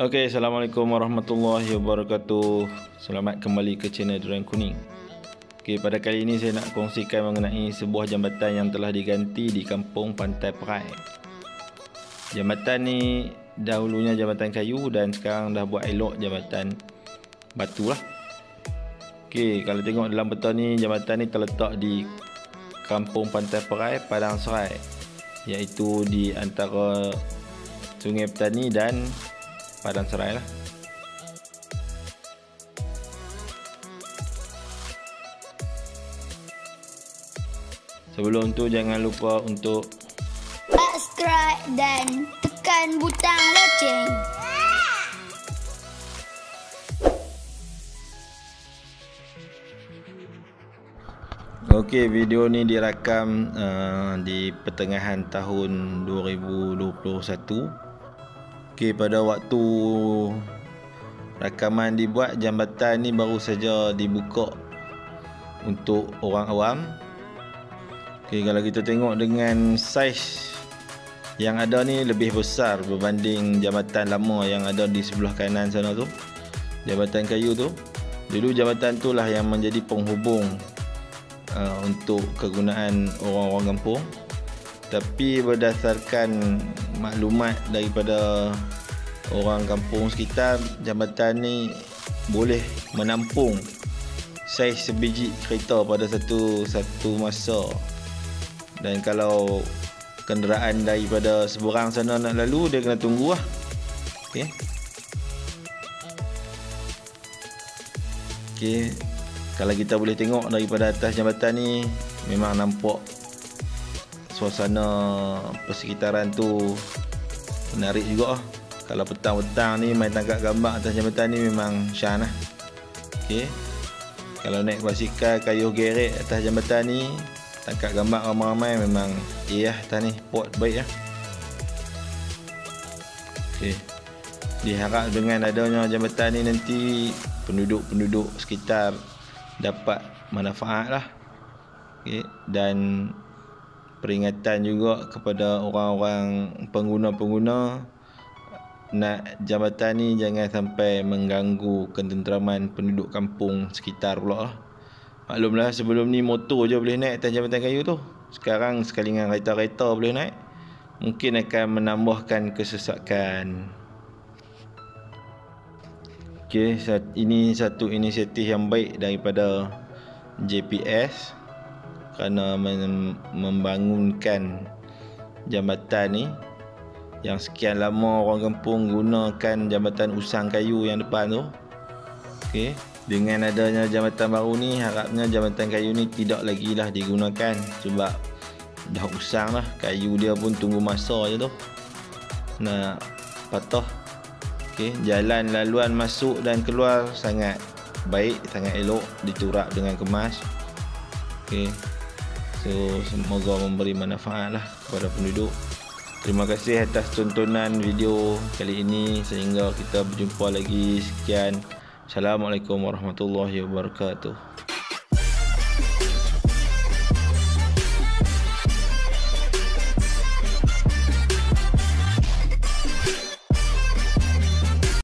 Oke, Assalamualaikum warahmatullahi wabarakatuh. Selamat kembali ke channel Dorianzz Kuning. Okey, pada kali ini saya nak kongsikan mengenai sebuah jambatan yang telah diganti di kampung Pantai Prai. Jambatan ni dahulunya jambatan kayu dan sekarang dah buat elok jambatan batu lah. Okey, kalau tengok dalam peta ni, jambatan ni terletak di kampung Pantai Prai, Padang Serai, iaitu di antara Sungai Petani dan Padang Serai lah. Sebelum tu jangan lupa untuk subscribe dan tekan butang loceng. Okey, video ni dirakam di pertengahan tahun 2021. Okey, pada waktu rakaman dibuat, jambatan ni baru saja dibuka untuk orang awam. Okey, kalau kita tengok dengan saiz yang ada ni lebih besar berbanding jambatan lama yang ada di sebelah kanan sana tu. Jambatan kayu tu. Dulu jambatan tu lah yang menjadi penghubung untuk kegunaan orang-orang kampung. Tapi berdasarkan maklumat daripada orang kampung sekitar, jambatan ni boleh menampung saiz sebiji kereta pada satu masa. Dan kalau kenderaan daripada seberang sana nak lalu, dia kena tunggu lah. Okey. Okey, kalau kita boleh tengok daripada atas jambatan ni, memang nampak suasana persekitaran tu menarik juga lah. Kalau petang-petang ni main tangkap gambar atas jambatan ni memang syah lah. Okay. Kalau naik basikal kayuh geret atas jambatan ni, tangkap gambar ramai-ramai memang lah atas ni, pot baik lah. Okay. Diharap dengan adanya jambatan ni nanti penduduk-penduduk sekitar dapat manfaat lah. Okay. Dan peringatan juga kepada orang-orang pengguna-pengguna, nak jambatan ni jangan sampai mengganggu ketenteraman penduduk kampung sekitar pula lah. Maklumlah sebelum ni motor je boleh naik atas jambatan kayu tu. Sekarang sekali dengan kereta-kereta boleh naik, mungkin akan menambahkan kesesakan. Okey, ini satu inisiatif yang baik daripada JPS, kerana membangunkan jambatan ni yang sekian lama orang kampung gunakan jambatan usang kayu yang depan tu. Okey, dengan adanya jambatan baru ni, harapnya jambatan kayu ni tidak lagi lah digunakan sebab dah usang lah. Kayu dia pun tunggu masa je tu nak patah. Okey, jalan laluan masuk dan keluar sangat baik, sangat elok, diturap dengan kemas. Okey. So, semoga memberi manfaat lah kepada penduduk. Terima kasih atas tontonan video kali ini. Sehingga kita berjumpa lagi. Sekian. Assalamualaikum warahmatullahi wabarakatuh.